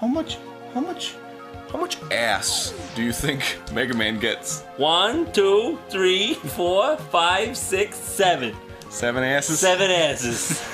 How much ass do you think Mega Man gets? 1, 2, 3, 4, 5, 6, 7. 7 asses? 7 asses.